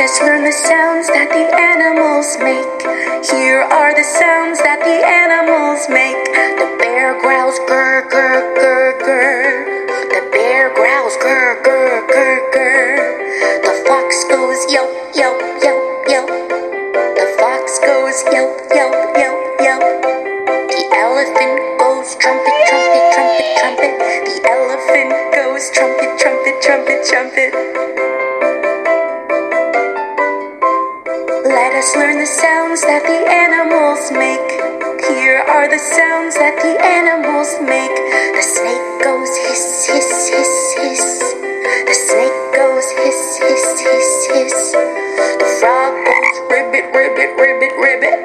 Let's learn the sounds that the animals make. Here are the sounds that the animals make. The bear growls, grr, grr, grr, grr. The bear growls, grr, grr, grr, grr. The fox goes, yelp, yelp, yelp, yelp. The fox goes, yelp, yelp, yelp, yelp. The elephant goes, trumpet, trumpet, trumpet, trumpet. The elephant goes, trumpet, trumpet, trumpet, trumpet. Let us learn the sounds that the animals make. Here are the sounds that the animals make. The snake goes hiss, hiss, hiss, hiss. The snake goes hiss, hiss, hiss, hiss. The frog goes ribbit, ribbit, ribbit, ribbit.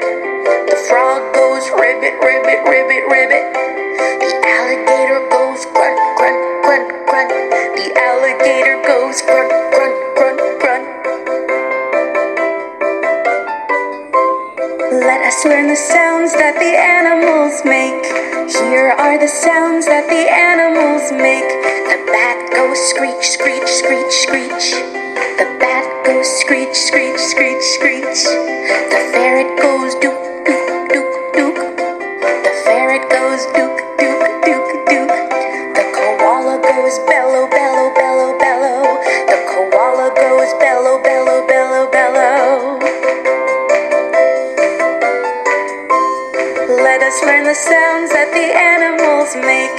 The frog goes ribbit, ribbit, ribbit, ribbit. The alligator goes grunt, grunt, grunt, grunt. The alligator goes grunt, grunt, grunt, grunt. Let us learn the sounds that the animals make. Here are the sounds that the animals make. The bat goes screech, screech, screech, screech. The bat goes screech, screech, screech, screech. The ferret goes dook, dook, dook, dook. The ferret goes dook, dook, dook, dook. The koala goes bellow, bellow, bellow, bellow. The koala goes bellow, bellow, bellow, bellow. Let us learn the sounds that the animals make.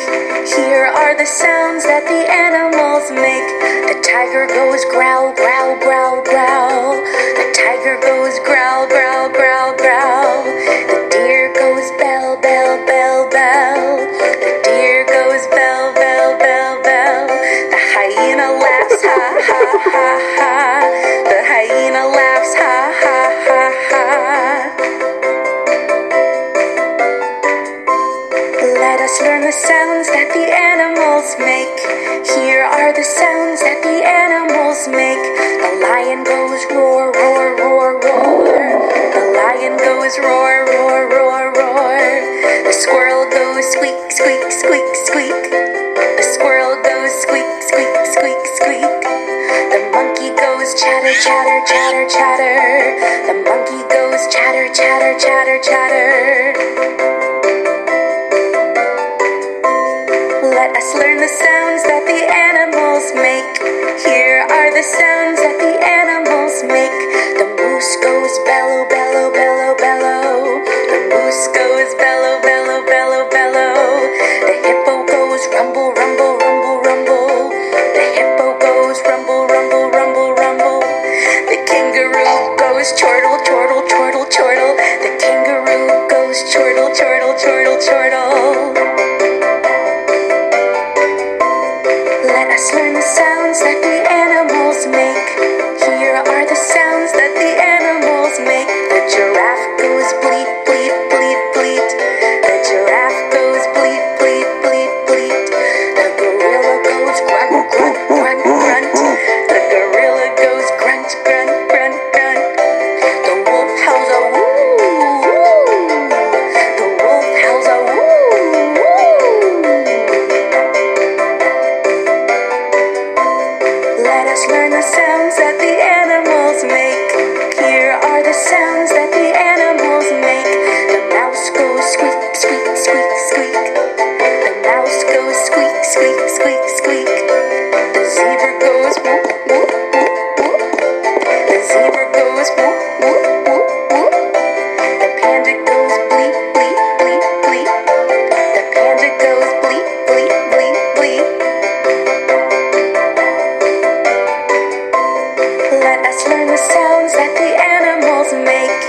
Here are the sounds that the animals make. The tiger goes growl, growl, growl, growl. The tiger goes growl, growl, growl, growl. The deer goes bell, bell, bell, bell. The deer goes bell, bell, bell, bell. The hyena laughs, ha, ha, ha, ha. The hyena laughs, ha, ha, ha, ha. Let us learn the sounds that the animals make. Here are the sounds that the animals make. The lion goes roar, roar, roar, roar. The lion goes roar, roar, roar, roar. The squirrel goes squeak, squeak, squeak, squeak. The squirrel goes squeak, squeak, squeak, squeak. The monkey goes chatter, chatter, chatter, chatter. The monkey goes chatter, chatter, chatter, chatter. Let us learn the sounds that the animals make. Here are the sounds that the animals make. The moose goes bellow, bellow, bellow, bellow. The moose goes bellow, bellow, bellow, bellow. The hippo goes rumble, rumble, rumble, rumble. The hippo goes rumble, rumble, rumble, rumble. The kangaroo goes chortle, chortle, chortle, chortle. The kangaroo goes chortle, chortle, chortle, chortle. Let us learn the sounds that the animals make. Here are the sounds that the animals make. The giraffe goes bleat, bleat, bleat, bleat. The giraffe goes bleat, bleat, bleat, bleat. The gorilla goes grunt, grunt, grunt, grunt. The gorilla goes grunt, grunt, grunt, grunt. The wolf howls a woo, woo. The wolf howls a woo. Let us learn the sounds that the animals make. Here are the sounds that the animals make. The mouse goes squeak, squeak, squeak, squeak. The mouse goes squeak, squeak, squeak, squeak. The zebra goes whoop, whoop, whoop, whoop. The zebra goes whoop, whoop, whoop, whoop. The panda goes bleep, bleep, bleep, bleep. The panda goes bleep, bleep, bleep, bleep. Let us learn the sounds that the animals make.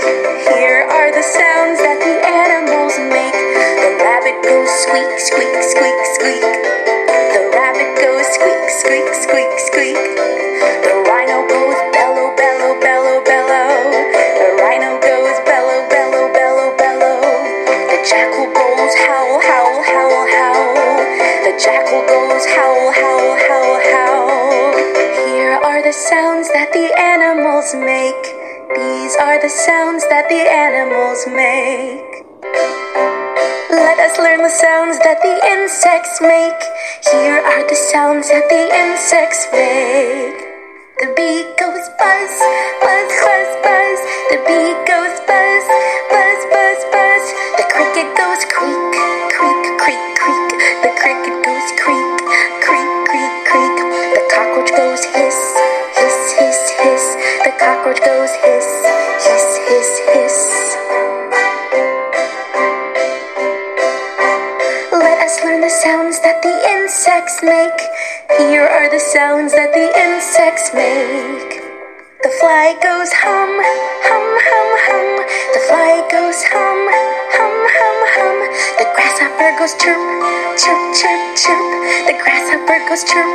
Here are the sounds that the animals make. The rabbit goes squeak, squeak, squeak, squeak. The rabbit goes squeak, squeak, squeak, squeak. The rhino goes bellow, bellow, bellow, bellow. The rhino goes bellow, bellow, bellow, bellow. The jackal goes howl, howl, howl, howl. The jackal goes howl, howl, howl, howl. Here are the sounds that the animals make. These are the sounds that the animals make. Let us learn the sounds that the insects make. Here are the sounds that the insects make. The bee goes buzz, buzz, birds make. The fly goes hum, hum, hum, hum. The fly goes hum, hum, hum, hum. The grasshopper goes chirp, chirp, chirp, chirp. The grasshopper goes chirp,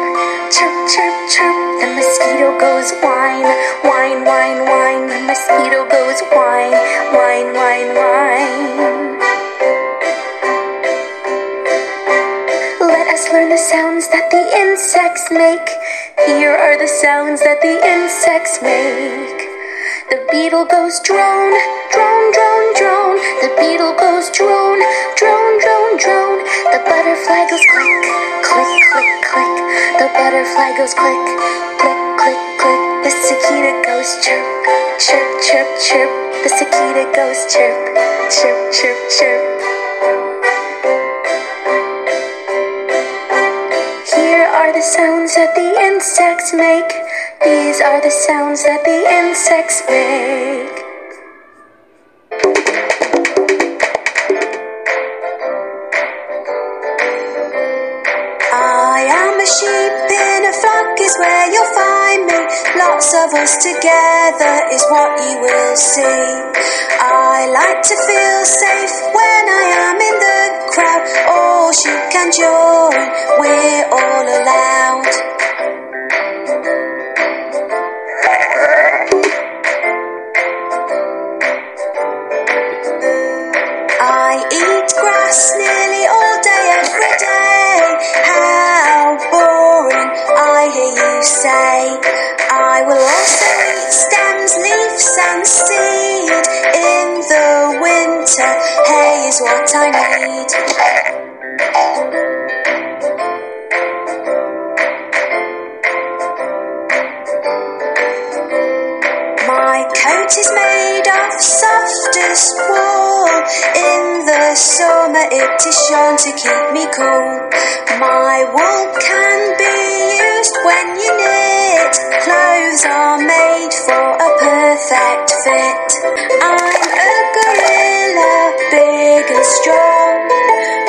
chirp, chirp, chirp. The mosquito goes whine, whine, whine, whine. The mosquito goes whine, whine, whine, whine. Let us learn the sounds that the insects make. Here are the sounds that the insects make. The beetle goes drone, drone, drone, drone. The beetle goes drone, drone, drone, drone. The butterfly goes click, click, click, click. The butterfly goes click, click, click, click. The cicada goes chirp, chirp, chirp, chirp. The cicada goes chirp, chirp, chirp, chirp. The sounds that the insects make. These are the sounds that the insects make. I am a sheep in a flock is where you'll find me. Lots of us together is what you will see. I like to feel safe when I am in the crowd. All sheep can join, we're all allowed. I eat grass nearly all day, every day. How boring, I hear you say. I will also eat stems, leaves and seed. In the winter, hay is what I need. It is made of softest wool. In the summer it is shown to keep me cool. My wool can be used when you knit. Clothes are made for a perfect fit. I'm a gorilla, big and strong,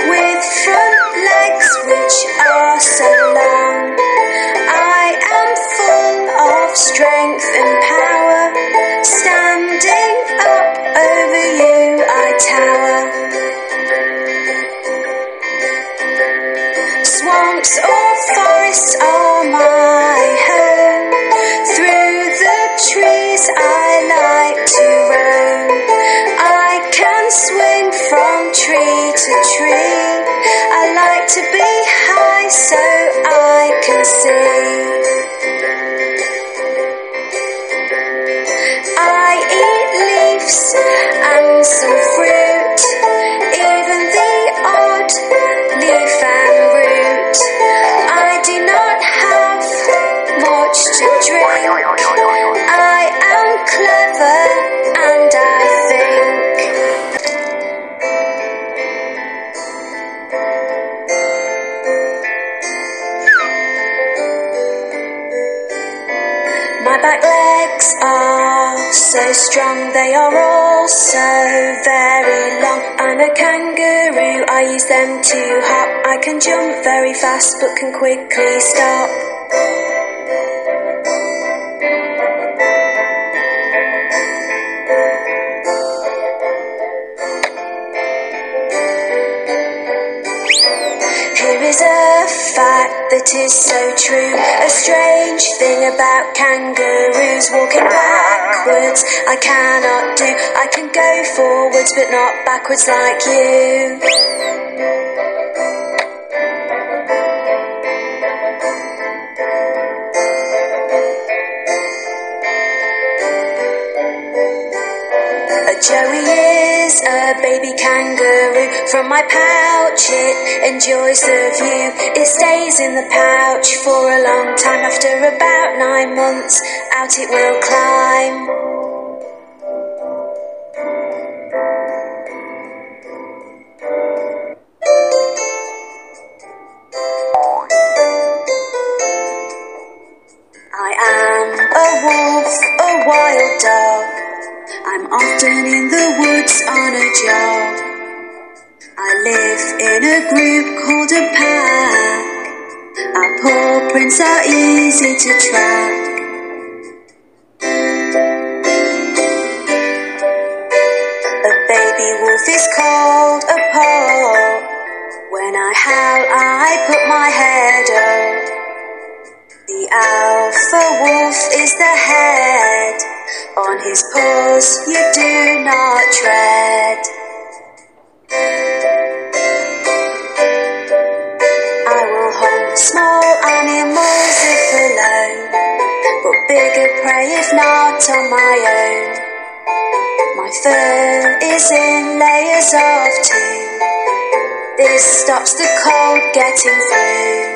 with front legs which are so long. I am full of strength and all forests are my home. Through the trees I like to roam. I can swing from tree to tree. I like to be high so I can see. I eat leaves and some fruit. Even the odd leaf and root. I do not have much to drink. I am clever and I think. My back legs are so strong, they are all so very long. I'm a kangaroo, I use them to hop. I can jump very fast but can quickly stop. Here is a fact that is so true. A strange thing about kangaroos, walking backwards I cannot do. I can go forwards but not backwards like you. Joey is a baby kangaroo. From my pouch it enjoys the view. It stays in the pouch for a long time. After about 9 months, out it will climb. I am a wolf, a wild dog. I'm often in the woods on a job. I live in a group called a pack. Our paw prints are easy to track. his paws you do not tread. I will hunt small animals if alone, but bigger prey if not on my own. My fur is in layers of two, this stops the cold getting through.